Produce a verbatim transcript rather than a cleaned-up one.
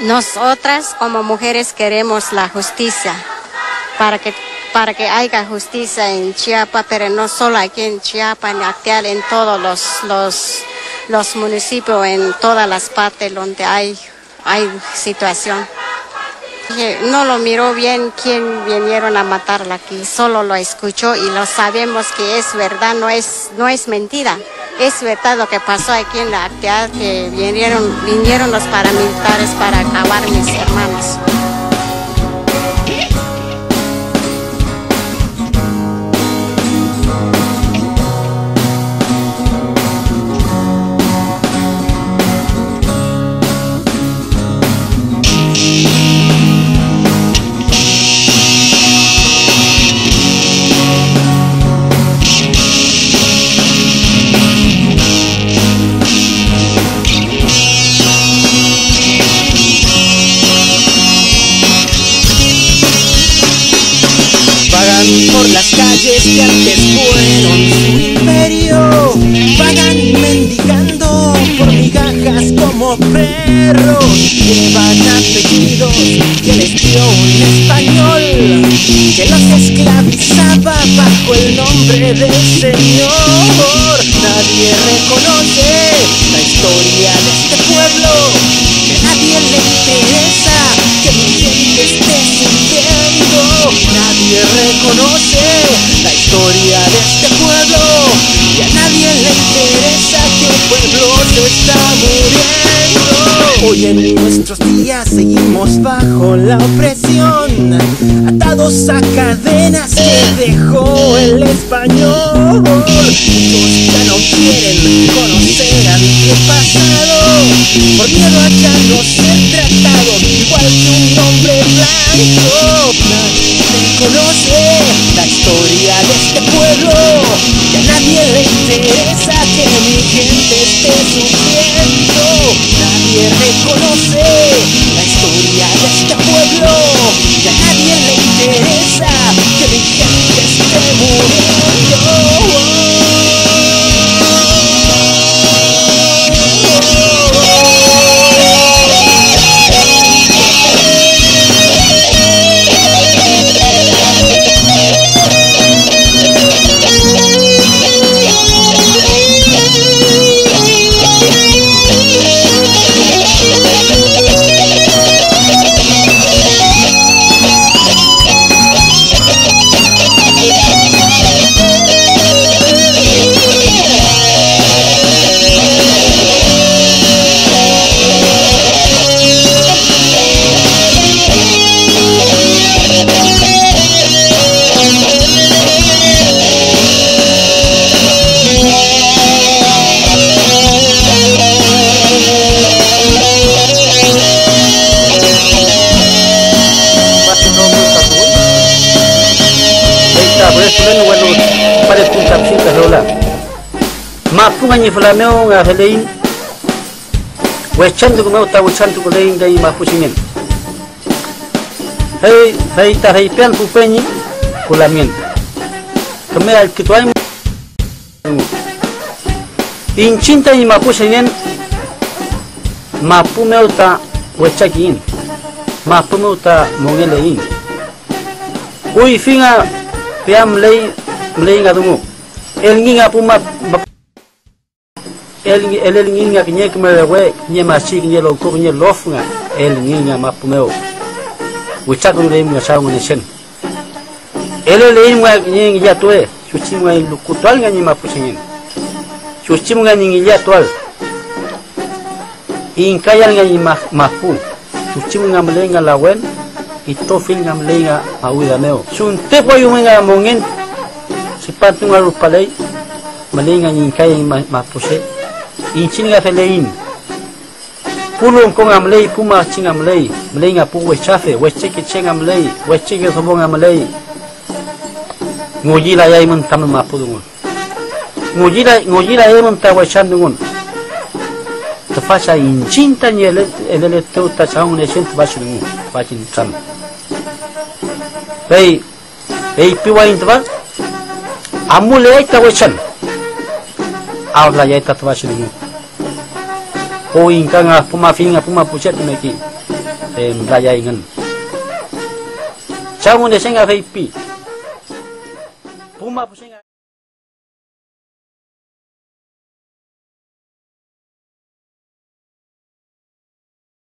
Nosotras como mujeres queremos la justicia, para que, para que haya justicia en Chiapas, pero no solo aquí en Chiapas, en Acteal, en todos los, los, los municipios, en todas las partes donde hay, hay situación. No lo miró bien quién vinieron a matarla aquí, solo lo escuchó y lo sabemos que es verdad, no es, no es mentira. Es verdad lo que pasó aquí en la Acteal, que vinieron, vinieron los paramilitares para acabar mis hermanos. Por las calles que antes fueron su imperio, vagan mendigando por migajas como perros. Llevan apellidos que les dio un español que los esclavizaba bajo el nombre del Señor. Nadie reconoce la historia de este pueblo, que nadie le interesa que mi gente esté sufriendo. Nadie reconoce la historia de este pueblo, y a nadie le interesa que el pueblo se está muriendo. Hoy en nuestros días seguimos bajo la opresión, atados a cadenas que dejó el español. Muchos ya no quieren conocer a mi pasado, por miedo a ya no ser tratados igual que un hombre blanco. Nadie reconoce la historia de este pueblo, y a nadie le interesa que mi gente esté sufriendo. Nadie reconoce la historia de este pueblo, y a nadie le interesa que mi gente esté muriendo. Mapuñe flameo a Helein, huechando como está huechando con Helein de Mapuchimel. Hey, hey, ta hey, pean pupeñi, colamiento. Como el que tú hay. Inchinta y Mapuchimel, Mapumeo ta huechaquín, Mapumeo ta Mongelein. Uy, fin a pean ley, ley a domo. El niña puma. El el niña que ni que me devuelve ni más chic ni loco ni lofna el niña más pumeo. Ucha con el niño chavo ni chen. El el niño que ni ya tué. Suchimo el locutual ni más puchinin. Suchimo ni ya tual. Incayan ni más más pu. Suchimo ni melenga lawen. Y tofil ni melenga audaneo. Sunte guayumenga mongen. Si pantunga rupalei. Melenga ni incayan más puche. Inchinga felein. Pulum con amlei, puma chingamlei. Melenga pu huechafe, huecheque chengamlei, huecheque sobongamlei. Ngojila yaimon tamu mapudungun. Ngojila, ngojila yaimon tawachandungun. Tafasa inchinta ni el el teu tachaun echen tbachungun, bachin tam. Hey, hey piwa intva. Amulei tawachan. Habla ya esta toda su niña. Hoy en canga, puma finga, puma puchete me aquí. mdayaingan. Jamu deseng afei pi. Puma pusing.